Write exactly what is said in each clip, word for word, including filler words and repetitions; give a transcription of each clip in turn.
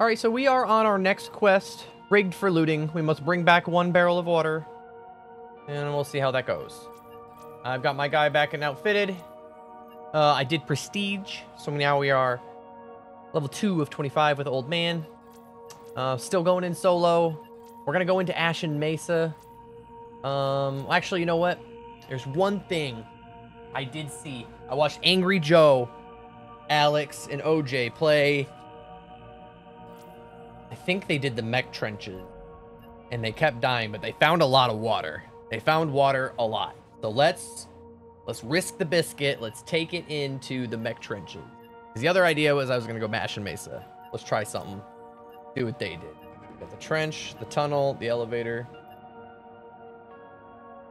Alright, so we are on our next quest, Rigged for Looting. We must bring back one barrel of water. And we'll see how that goes. I've got my guy back and outfitted. Uh, I did Prestige, so now we are level two of twenty-five with Old Man. Uh, still going in solo. We're going to go into Ashen Mesa. Um, actually, you know what? There's one thing I did see. I watched Angry Joe, Alex, and O J play. I think they did the Mech Trenches. And they kept dying, but they found a lot of water. They found water a lot. So let's let's risk the biscuit. Let's take it into the Mech Trenches. Because the other idea was I was going to go Ashen Mesa. Let's try something. Do what they did. Got the trench, the tunnel, the elevator.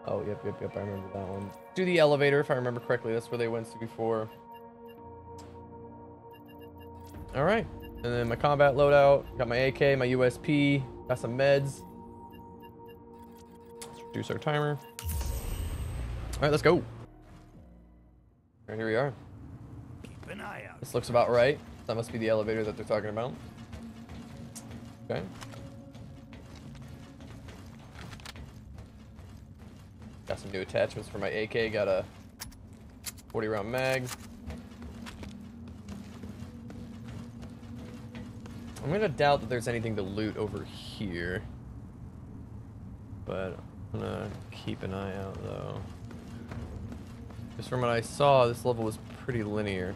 Oh, yep, yep, yep. I remember that one. Do the elevator, if I remember correctly. That's where they went to before. All right. And then my combat loadout. Got my A K, my U S P. Got some meds. Let's reduce our timer. All right, let's go. All right, here we are. Keep an eye out. This looks about right. That must be the elevator that they're talking about. Okay. Got some new attachments for my A K. Got a forty round mag. I'm gonna doubt that there's anything to loot over here, but I'm gonna keep an eye out though. Just from what I saw, this level was pretty linear.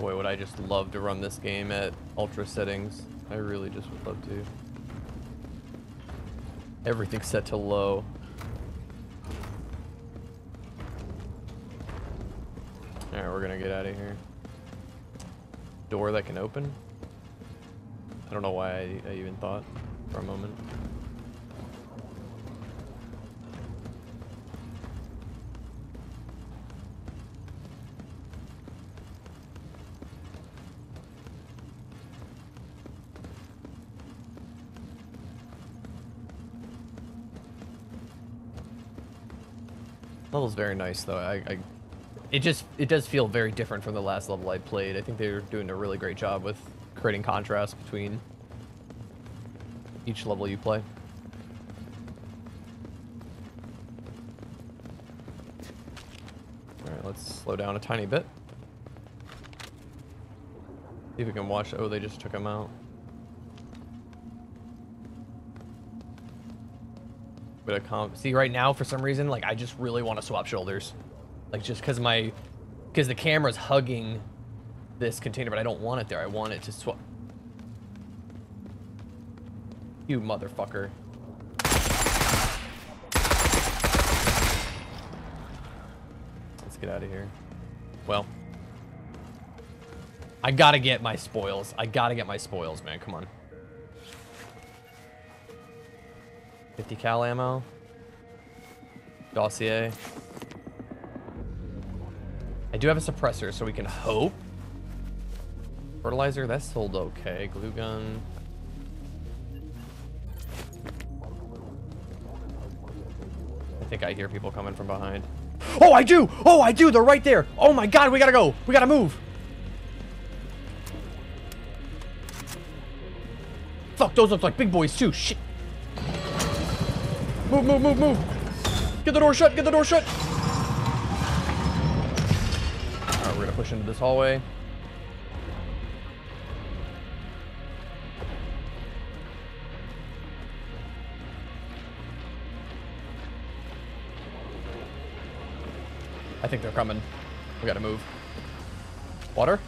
Boy, would I just love to run this game at ultra settings. I really just would love to. Everything's set to low. Alright, we're gonna get out of here. Door that can open? I don't know why I, I even thought for a moment. Level's very nice though. I, I it just it does feel very different from the last level I played. I think they're doing a really great job with creating contrast between each level you play. All right, let's slow down a tiny bit. See if we can watch. Oh, they just took him out. But I can't see right now for some reason. Like I just really want to swap shoulders, like just because my, because the camera's hugging this container, but I don't want it there. I want it to swap. You motherfucker! Let's get out of here. Well, I gotta get my spoils. I gotta get my spoils, man. Come on. fifty cal ammo. Dossier. I do have a suppressor, so we can hope. Fertilizer, that sold okay. Glue gun. I think I hear people coming from behind. Oh, I do! Oh, I do! They're right there! Oh my god, we gotta go! We gotta move! Fuck, those look like big boys too! Shit! Move, move, move, move! Get the door shut! Get the door shut! Alright, we're gonna push into this hallway. I think they're coming. We gotta move. Water?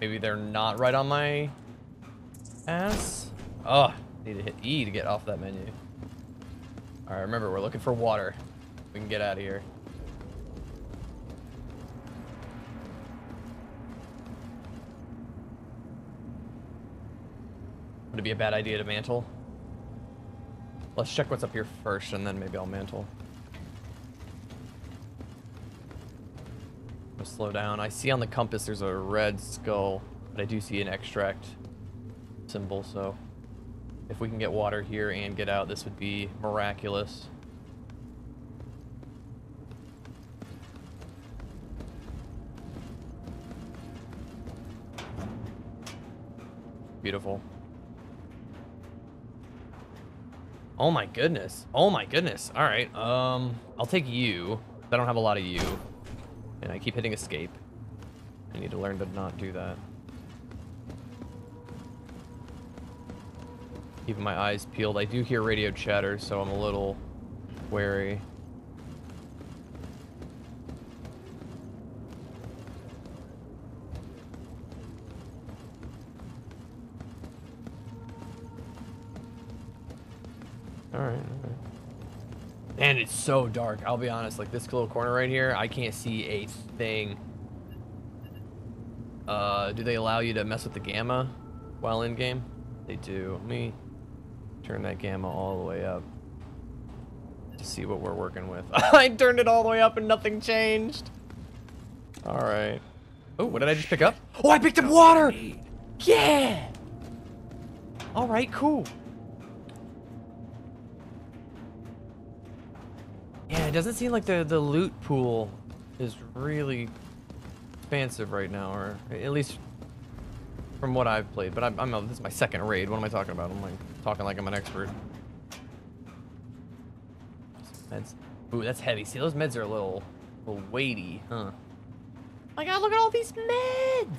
Maybe they're not right on my... ass. Oh, need to hit E to get off that menu. All right, remember we're looking for water. We can get out of here. Would it be a bad idea to mantle? Let's check what's up here first, and then maybe I'll mantle. Let's slow down. I see on the compass there's a red skull, but I do see an extract symbol, so If we can get water here and get out, this would be miraculous. Beautiful. Oh my goodness. Oh my goodness. All right. Um, I'll take you. I don't have a lot of you. And I keep hitting escape. I need to learn to not do that. Keeping my eyes peeled. I do hear radio chatter, so I'm a little wary. Alright, alright. And it's so dark. I'll be honest, like this little corner right here, I can't see a thing. Uh, do they allow you to mess with the gamma while in game? They do. Let me turn that gamma all the way up to see what we're working with. I turned it all the way up and nothing changed. All right. Oh, what did I just pick up? Oh, I picked up water. Yeah. All right, cool. Yeah, it doesn't seem like the, the loot pool is really expansive right now, or at least from what I've played. But I'm, I'm a, this is my second raid. What am I talking about? I'm like talking like I'm an expert. Meds. Ooh, that's heavy. See, those meds are a little, a little weighty, huh? My God, look at all these meds.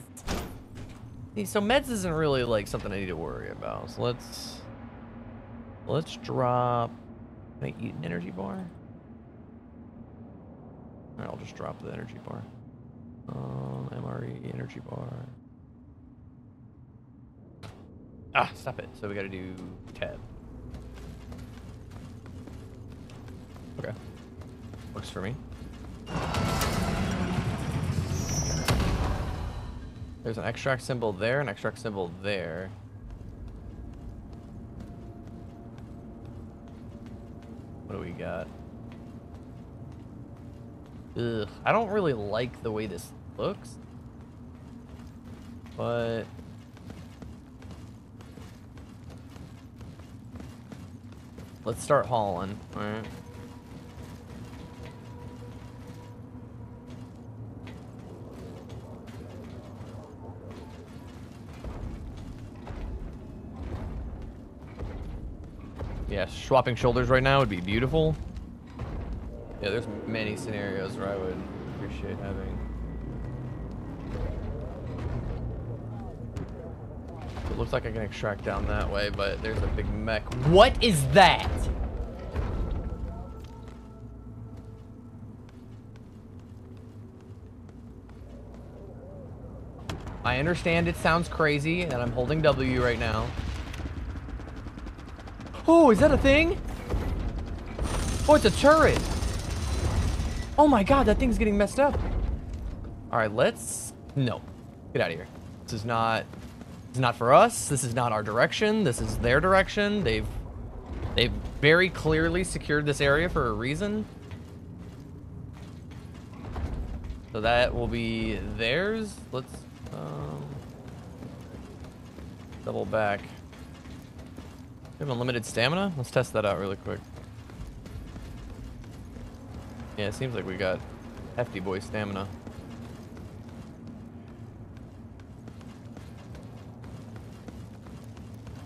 So meds isn't really like something I need to worry about. So let's let's drop. Can I eat an energy bar? All right, I'll just drop the energy bar. Um, M R E energy bar. Ah, stop it. So we gotta do tab. Okay. Works for me. There's an extract symbol there, an extract symbol there. What do we got? Ugh, I don't really like the way this looks, but let's start hauling. All right. Yeah, swapping shoulders right now would be beautiful. Yeah, there's many scenarios where I would appreciate having. It looks like I can extract down that way, but there's a big mech. What is that? I understand it sounds crazy, and I'm holding W right now. Oh, is that a thing? Oh, it's a turret. Oh my God, that thing's getting messed up. All right, let's, no, get out of here. This is not, this is not for us. This is not our direction. This is their direction. They've, they've very clearly secured this area for a reason. So that will be theirs. Let's um, double back. We have unlimited stamina. Let's test that out really quick. Yeah, it seems like we got hefty boy stamina.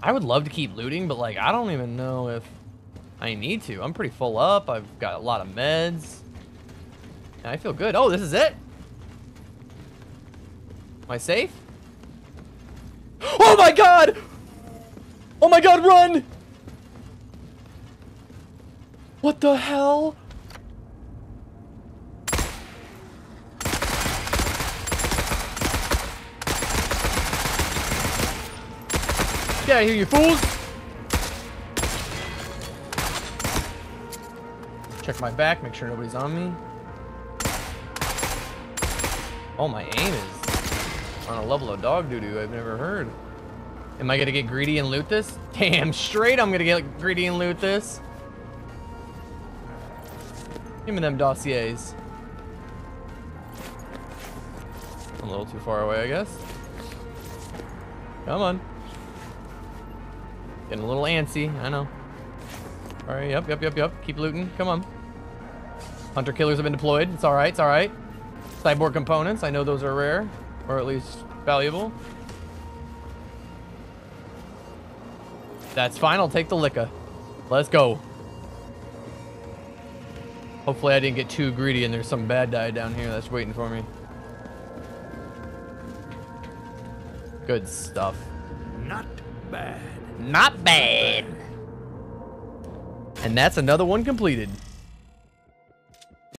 I would love to keep looting, but like, I don't even know if I need to. I'm pretty full up. I've got a lot of meds. And I feel good. Oh, this is it? Am I safe? Oh my God! Oh my God, run! What the hell? Get out of here, you fools! Check my back, make sure nobody's on me. Oh, my aim is on a level of dog doo-doo I've never heard. Am I gonna get greedy and loot this? Damn straight I'm gonna get greedy and loot this. Give me them dossiers. I'm a little too far away, I guess. Come on. Getting a little antsy, I know. Alright, yep, yep, yep, yep. Keep looting. Come on. Hunter killers have been deployed. It's alright, it's alright. Cyborg components, I know those are rare. Or at least valuable. That's fine, I'll take the Lika. Let's go. Hopefully I didn't get too greedy and there's some bad guy down here that's waiting for me. Good stuff. Not bad. Not bad. And that's another one completed.